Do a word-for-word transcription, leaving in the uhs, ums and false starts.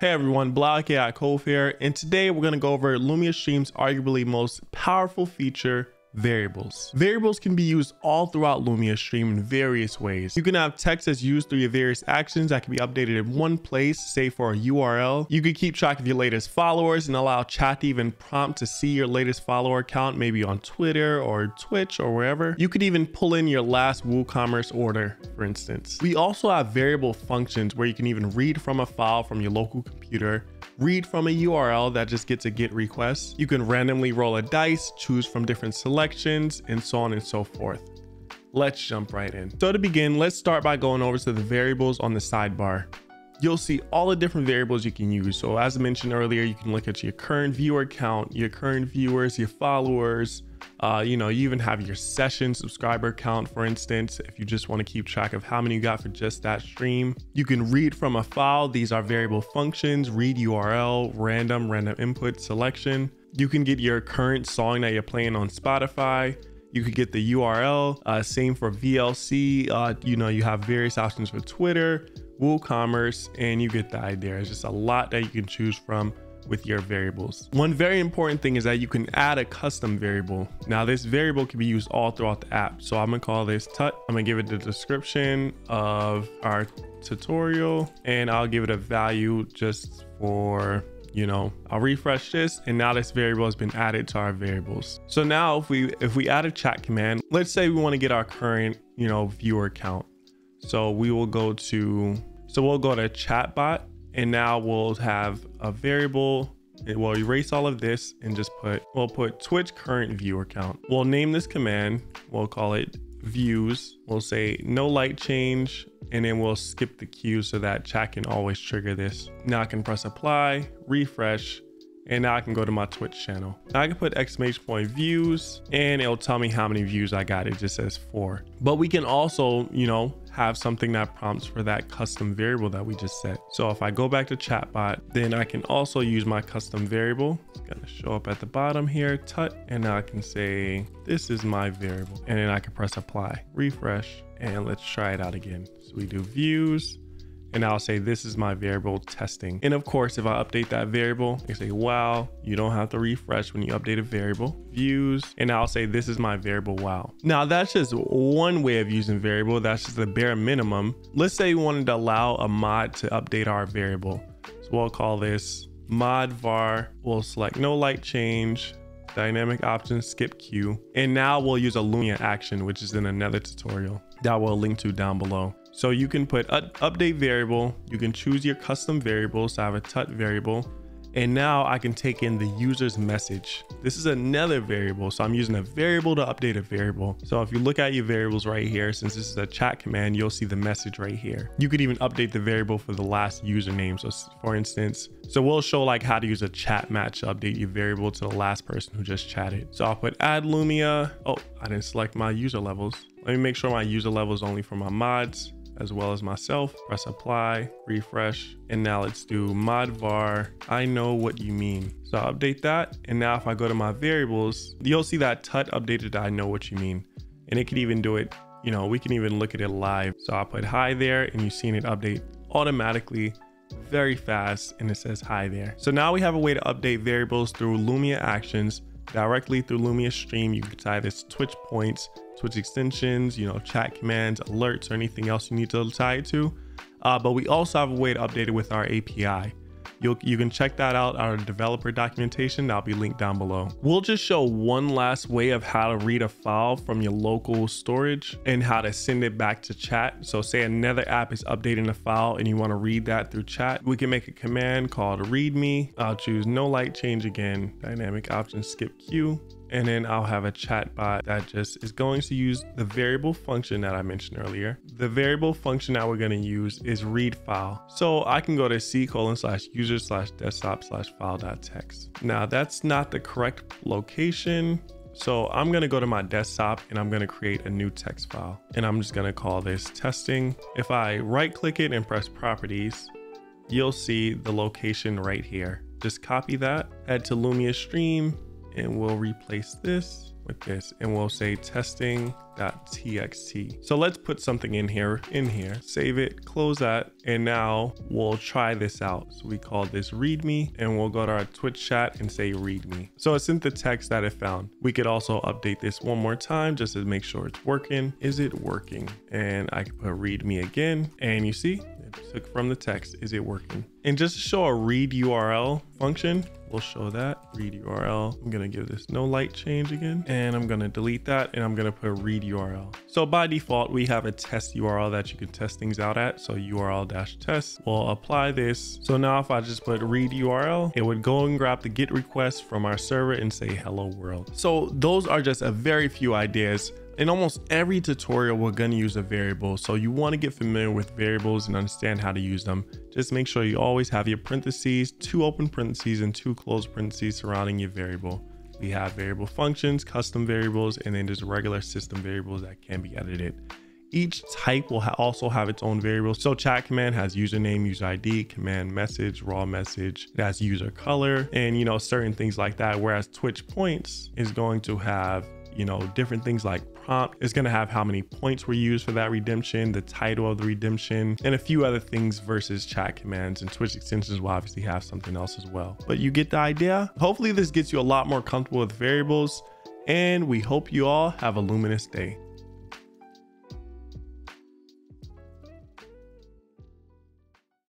Hey everyone, BlauKiKov here, and today we're going to go over Lumia Stream's arguably most powerful feature, variables. Variables can be used all throughout Lumia Stream in various ways. You can have text that's used through your various actions that can be updated in one place, say for a U R L. You can keep track of your latest followers and allow chat to even prompt to see your latest follower count, maybe on Twitter or Twitch or wherever. You could even pull in your last WooCommerce order, for instance. We also have variable functions where you can even read from a file from your local computer, read from a U R L that just gets a GET request. You can randomly roll a dice, choose from different selections, and so on and so forth. Let's jump right in. So to begin, let's start by going over to the variables on the sidebar. You'll see all the different variables you can use. So as I mentioned earlier, you can look at your current viewer count, your current viewers, your followers. Uh, you know, you even have your session subscriber count, for instance, if you just want to keep track of how many you got for just that stream. You can read from a file. These are variable functions: read U R L, random, random input, selection. You can get your current song that you're playing on Spotify. You could get the U R L, uh, same for V L C. Uh, you know, you have various options for Twitter, WooCommerce, and you get the idea. There's just a lot that you can choose from with your variables. One very important thing is that you can add a custom variable. Now this variable can be used all throughout the app. So I'm gonna call this tut. I'm gonna give it the description of our tutorial, and I'll give it a value just for, you know, I'll refresh this, and now this variable has been added to our variables. So now if we if we add a chat command, let's say we wanna get our current, you know, viewer count. So we will go to, so we'll go to chatbot. And now we'll have a variable. It will erase all of this and just put, we'll put Twitch current viewer count. We'll name this command. We'll call it views. We'll say no light change. And then we'll skip the queue so that chat can always trigger this. Now I can press apply, refresh, and now I can go to my Twitch channel. Now I can put exclamation point views and it'll tell me how many views I got. It just says four. But we can also, you know, have something that prompts for that custom variable that we just set. So if I go back to chatbot, then I can also use my custom variable. It's gonna show up at the bottom here, tut, and now I can say, this is my variable. And then I can press apply, refresh, and let's try it out again. So we do views, and I'll say, this is my variable testing. And of course, if I update that variable, I say, wow, you don't have to refresh when you update a variable. Views, and I'll say, this is my variable wow. Now that's just one way of using variable. That's just the bare minimum. Let's say we wanted to allow a mod to update our variable. So we'll call this mod var. We'll select no light change, dynamic options, skip queue. And now we'll use a Lumia action, which is in another tutorial that we'll link to down below. So you can put update variable, you can choose your custom variable. So I have a tut variable, and now I can take in the user's message. This is another variable. So I'm using a variable to update a variable. So if you look at your variables right here, since this is a chat command, you'll see the message right here. You could even update the variable for the last username. So for instance, so we'll show like how to use a chat match to update your variable to the last person who just chatted. So I'll put add Lumia. Oh, I didn't select my user levels. Let me make sure my user level is only for my mods as well as myself. Press apply, refresh, and now let's do mod var, I know what you mean. So I'll update that. And now if I go to my variables, you'll see that tut updated I know what you mean. And it could even do it, you know, we can even look at it live. So I'll put hi there, and you've seen it update automatically very fast, and it says hi there. So now we have a way to update variables through Lumia actions directly through Lumia Stream. You can tie this Twitch points, Twitch extensions, you know, chat commands, alerts, or anything else you need to tie it to. Uh, but we also have a way to update it with our A P I. You'll, you can check that out, our developer documentation. That'll be linked down below. We'll just show one last way of how to read a file from your local storage and how to send it back to chat. So say another app is updating a file and you want to read that through chat. We can make a command called readme. I'll choose no light change again, dynamic options, skip queue. And then I'll have a chat bot that just is going to use the variable function that I mentioned earlier. The variable function that we're going to use is read file. So I can go to C colon slash user slash desktop slash file dot text. Now that's not the correct location. So I'm going to go to my desktop and I'm going to create a new text file, and I'm just going to call this testing. If I right click it and press properties, you'll see the location right here. Just copy that, head to Lumia Stream, and we'll replace this with this, and we'll say testing dot t x t. So let's put something in here, in here, save it, close that. And now we'll try this out. So we call this readme, and we'll go to our Twitch chat and say readme. So it's in the text that it found. We could also update this one more time just to make sure it's working. Is it working? And I can put readme again, and you see, it took from the text, is it working? And just to show a read U R L function, we'll show that read U R L. I'm going to give this no light change again, and I'm going to delete that, and I'm going to put read U R L. So by default, we have a test U R L that you can test things out at. So U R L dash test, we'll apply this. So now if I just put read U R L, it would go and grab the GET request from our server and say, hello world. So those are just a very few ideas. In almost every tutorial, we're going to use a variable. So you want to get familiar with variables and understand how to use them. Just make sure you always have your parentheses, two open parentheses and two closed parentheses surrounding your variable. We have variable functions, custom variables, and then just regular system variables that can be edited. Each type will ha also have its own variable. So chat command has username, user I D, command message, raw message. It has user color and, you know, certain things like that. Whereas Twitch points is going to have, you know, different things like prompt. It's going to have how many points were used for that redemption, the title of the redemption, and a few other things versus chat commands, and Twitch extensions will obviously have something else as well. But you get the idea. Hopefully this gets you a lot more comfortable with variables, and we hope you all have a luminous day.